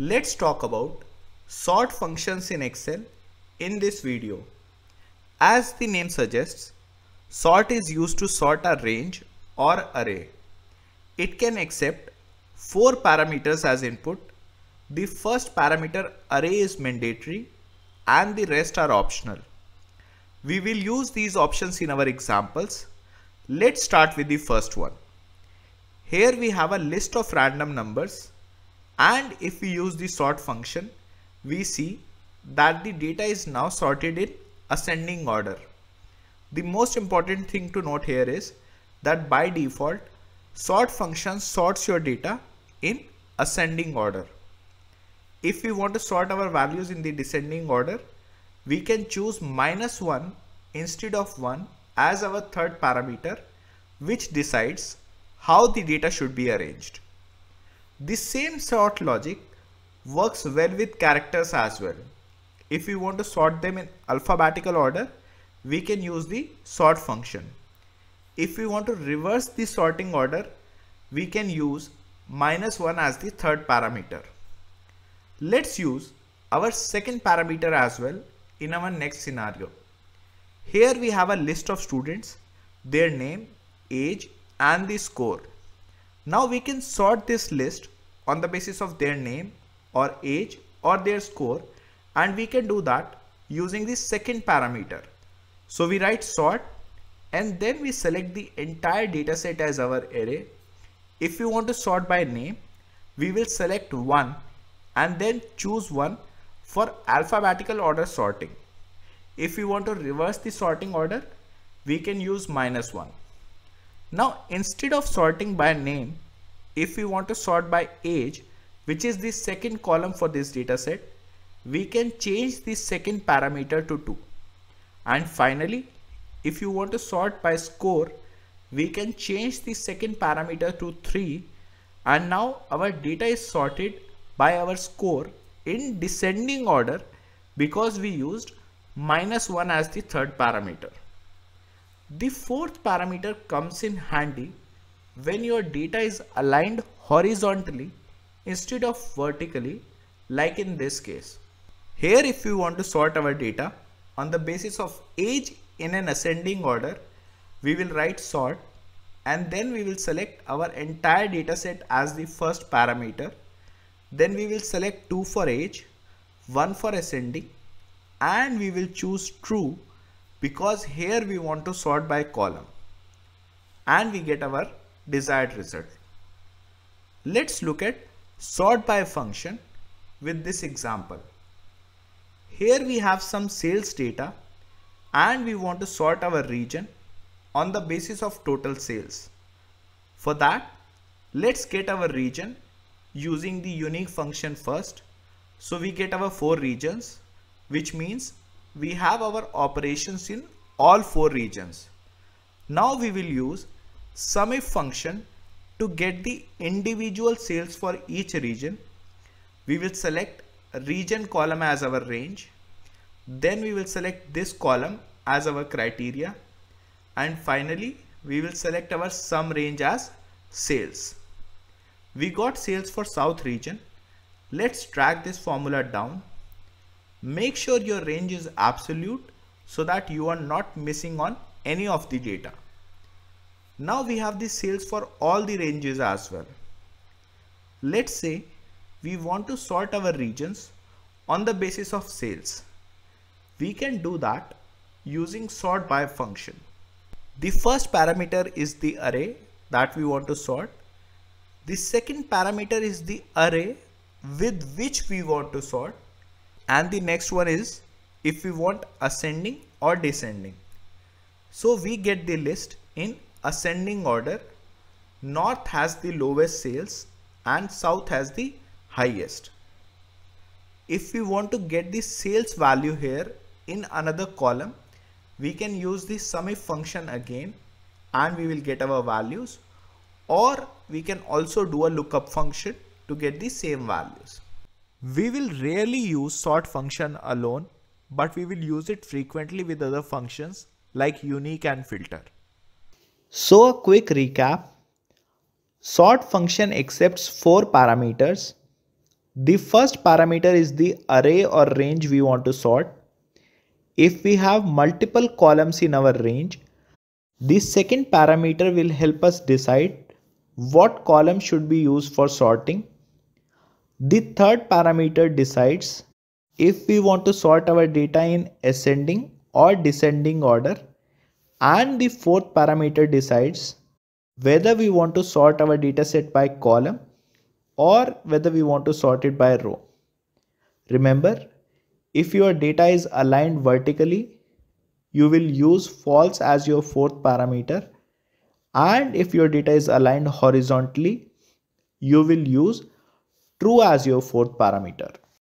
Let's talk about sort functions in Excel in this video. As the name suggests, sort is used to sort a range or array. It can accept 4 parameters as input. The first parameter array is mandatory and the rest are optional. We will use these options in our examples. Let's start with the first one. Here we have a list of random numbers, and if we use the sort function, we see that the data is now sorted in ascending order. The most important thing to note here is that by default, sort function sorts your data in ascending order. If we want to sort our values in the descending order, we can choose -1 instead of 1 as our third parameter, which decides how the data should be arranged. The same sort logic works well with characters as well. If we want to sort them in alphabetical order, we can use the sort function. If we want to reverse the sorting order, we can use -1 as the third parameter. Let's use our second parameter as well in our next scenario. Here we have a list of students, their name, age, and the score. Now we can sort this list on the basis of their name or age or their score, and we can do that using the second parameter. So we write sort and then we select the entire data set as our array. If we want to sort by name, we will select 1 and then choose 1 for alphabetical order sorting. If we want to reverse the sorting order, we can use -1. Now, instead of sorting by name, if we want to sort by age, which is the second column for this data set, we can change the second parameter to 2. And finally, if you want to sort by score, we can change the second parameter to 3. And now our data is sorted by our score in descending order because we used -1 as the third parameter. The fourth parameter comes in handy when your data is aligned horizontally instead of vertically, like in this case. Here, if we want to sort our data on the basis of age in an ascending order, we will write sort and then we will select our entire data set as the first parameter. Then we will select 2 for age, 1 for ascending, and we will choose true because here we want to sort by column, and we get our desired result. Let's look at sort by function with this example. Here we have some sales data and we want to sort our region on the basis of total sales. For that, let's get our region using the unique function first. So we get our 4 regions, which means we have our operations in all 4 regions. Now we will use SUMIF function to get the individual sales for each region. We will select region column as our range. Then we will select this column as our criteria. And finally, we will select our sum range as sales. We got sales for South region. Let's drag this formula down. Make sure your range is absolute so that you are not missing on any of the data. Now we have the sales for all the ranges as well. Let's say we want to sort our regions on the basis of sales. We can do that using sort by function. The first parameter is the array that we want to sort. The second parameter is the array with which we want to sort. And the next one is if we want ascending or descending. So we get the list in ascending order. North has the lowest sales and South has the highest. If we want to get the sales value here in another column, we can use the SUMIF function again and we will get our values, or we can also do a lookup function to get the same values. We will rarely use sort function alone, but we will use it frequently with other functions like unique and filter. So a quick recap. Sort function accepts 4 parameters. The first parameter is the array or range we want to sort. If we have multiple columns in our range, the second parameter will help us decide what column should be used for sorting. The third parameter decides if we want to sort our data in ascending or descending order, and the fourth parameter decides whether we want to sort our dataset by column or whether we want to sort it by row. Remember, if your data is aligned vertically, you will use false as your fourth parameter, and if your data is aligned horizontally, you will use true as your fourth parameter.